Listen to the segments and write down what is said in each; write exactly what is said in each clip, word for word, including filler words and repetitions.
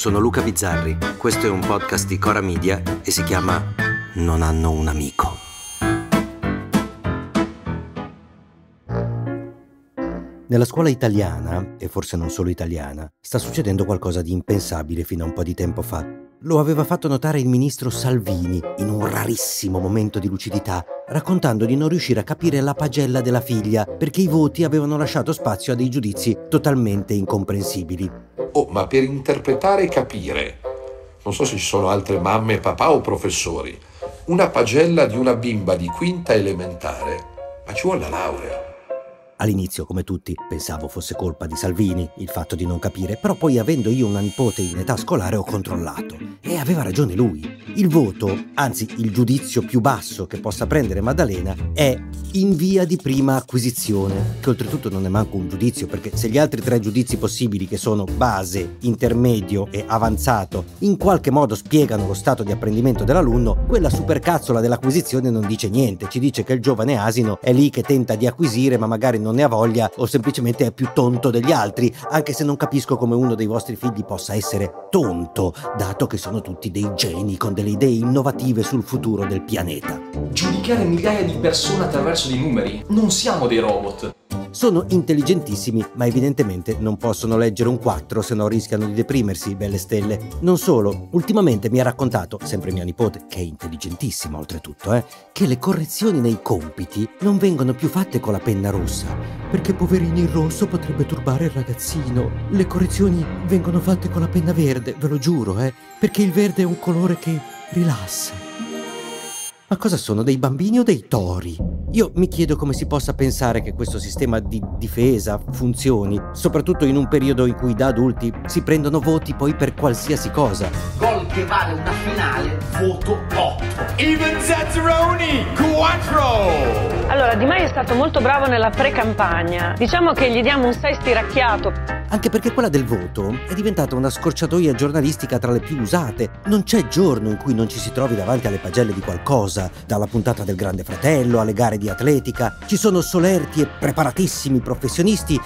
Sono Luca Bizzarri, questo è un podcast di Chora Media e si chiama Non hanno un amico. Nella scuola italiana, e forse non solo italiana, sta succedendo qualcosa di impensabile fino a un po' di tempo fa. Lo aveva fatto notare il ministro Salvini in un rarissimo momento di lucidità, raccontando di non riuscire a capire la pagella della figlia perché i voti avevano lasciato spazio a dei giudizi totalmente incomprensibili. Oh, ma per interpretare e capire, non so se ci sono altre mamme e papà o professori, una pagella di una bimba di quinta elementare, ma ci vuole la laurea. All'inizio, come tutti, pensavo fosse colpa di Salvini il fatto di non capire, però poi, avendo io una nipote in età scolare, ho controllato. E aveva ragione lui. Il voto, anzi il giudizio più basso che possa prendere Maddalena, è in via di prima acquisizione, che oltretutto non è manco un giudizio, perché se gli altri tre giudizi possibili, che sono base, intermedio e avanzato, in qualche modo spiegano lo stato di apprendimento dell'alunno, quella supercazzola dell'acquisizione non dice niente, ci dice che il giovane asino è lì che tenta di acquisire ma magari non ne ha voglia o semplicemente è più tonto degli altri, anche se non capisco come uno dei vostri figli possa essere tonto, dato che sono tutti dei geni con delle idee innovative sul futuro del pianeta. Giudicare migliaia di persone attraverso dei numeri, non siamo dei robot. Sono intelligentissimi, ma evidentemente non possono leggere un quattro, se no rischiano di deprimersi, belle stelle. Non solo, ultimamente mi ha raccontato, sempre mia nipote, che è intelligentissima oltretutto, eh, che le correzioni nei compiti non vengono più fatte con la penna rossa, perché poverini il rosso potrebbe turbare il ragazzino. Le correzioni vengono fatte con la penna verde, ve lo giuro, eh, perché il verde è un colore che rilassa. Ma cosa sono, dei bambini o dei tori? Io mi chiedo come si possa pensare che questo sistema di difesa funzioni, soprattutto in un periodo in cui da adulti si prendono voti poi per qualsiasi cosa. Gol che vale una finale, voto otto. Ivan Zazzaroni, quattro! Allora, Di Maio è stato molto bravo nella pre-campagna. Diciamo che gli diamo un sei stiracchiato. Anche perché quella del voto è diventata una scorciatoia giornalistica tra le più usate. Non c'è giorno in cui non ci si trovi davanti alle pagelle di qualcosa, dalla puntata del Grande Fratello alle gare di atletica. Ci sono solerti e preparatissimi professionisti,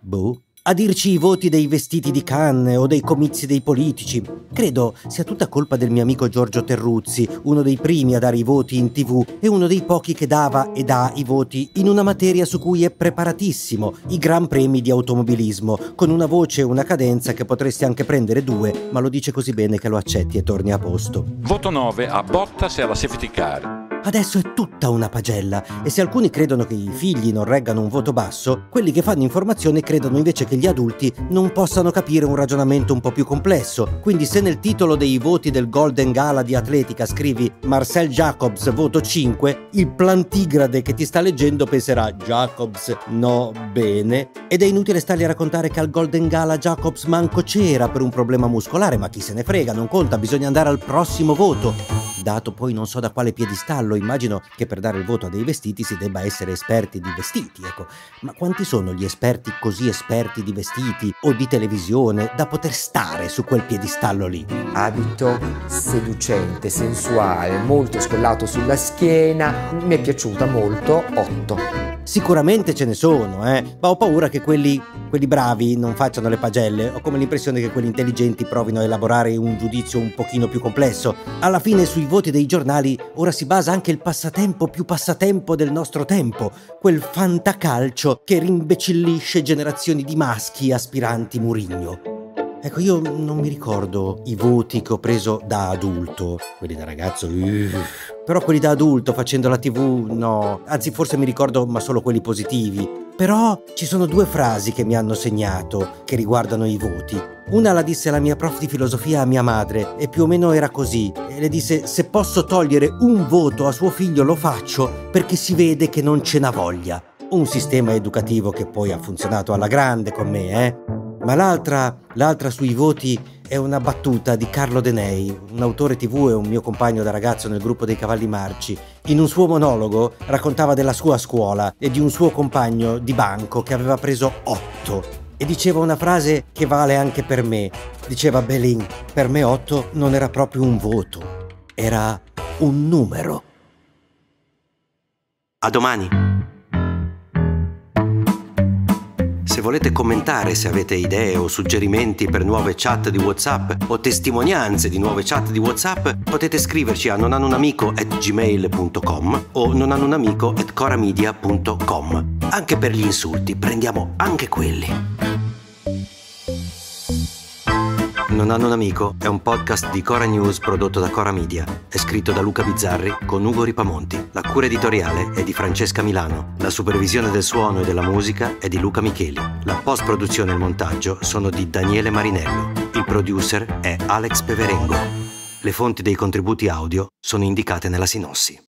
boh, a dirci i voti dei vestiti di Cannes o dei comizi dei politici. Credo sia tutta colpa del mio amico Giorgio Terruzzi, uno dei primi a dare i voti in tv e uno dei pochi che dava e dà i voti in una materia su cui è preparatissimo, i gran premi di automobilismo, con una voce e una cadenza che potresti anche prendere due, ma lo dice così bene che lo accetti e torni a posto. Voto nove a Bottas e alla safety car. Adesso è tutta una pagella, e se alcuni credono che i figli non reggano un voto basso, quelli che fanno informazione credono invece che gli adulti non possano capire un ragionamento un po' più complesso. Quindi se nel titolo dei voti del Golden Gala di atletica scrivi Marcel Jacobs voto cinque, il plantigrade che ti sta leggendo penserà Jacobs no bene, ed è inutile stargli a raccontare che al Golden Gala Jacobs manco c'era per un problema muscolare, ma chi se ne frega, non conta, bisogna andare al prossimo voto. Dato poi non so da quale piedistallo, immagino che per dare il voto a dei vestiti si debba essere esperti di vestiti, ecco. Ma quanti sono gli esperti così esperti di vestiti o di televisione da poter stare su quel piedistallo lì? Abito seducente, sensuale, molto scollato sulla schiena, mi è piaciuta molto, otto. Sicuramente ce ne sono, eh, ma ho paura che quelli, quelli bravi non facciano le pagelle. Ho come l'impressione che quelli intelligenti provino a elaborare un giudizio un pochino più complesso. Alla fine sui voti dei giornali ora si basa anche il passatempo più passatempo del nostro tempo, quel fantacalcio che rimbecillisce generazioni di maschi aspiranti Murigno. Ecco, io non mi ricordo i voti che ho preso da adulto, quelli da ragazzo, uff. Però quelli da adulto facendo la tv, no, anzi forse mi ricordo ma solo quelli positivi. Però ci sono due frasi che mi hanno segnato, che riguardano i voti. Una la disse la mia prof di filosofia a mia madre, e più o meno era così, e le disse: se posso togliere un voto a suo figlio lo faccio, perché si vede che non ce n'ha voglia. Un sistema educativo che poi ha funzionato alla grande con me, eh. Ma l'altra, l'altra sui voti è una battuta di Carlo Denei, un autore tv e un mio compagno da ragazzo nel gruppo dei Cavalli Marci. In un suo monologo raccontava della sua scuola e di un suo compagno di banco che aveva preso otto. E diceva una frase che vale anche per me. Diceva Belin: per me otto non era proprio un voto, era un numero. A domani. Se volete commentare, se avete idee o suggerimenti per nuove chat di WhatsApp o testimonianze di nuove chat di WhatsApp, potete scriverci a non hanno un amico chiocciola gmail punto com o non hanno un amico chiocciola choramedia punto com. Anche per gli insulti, prendiamo anche quelli. Non hanno un amico è un podcast di Cora News prodotto da Chora Media. È scritto da Luca Bizzarri con Ugo Ripamonti. La cura editoriale è di Francesca Milano. La supervisione del suono e della musica è di Luca Micheli. La post-produzione e il montaggio sono di Daniele Marinello. Il producer è Alex Peverengo. Le fonti dei contributi audio sono indicate nella sinossi.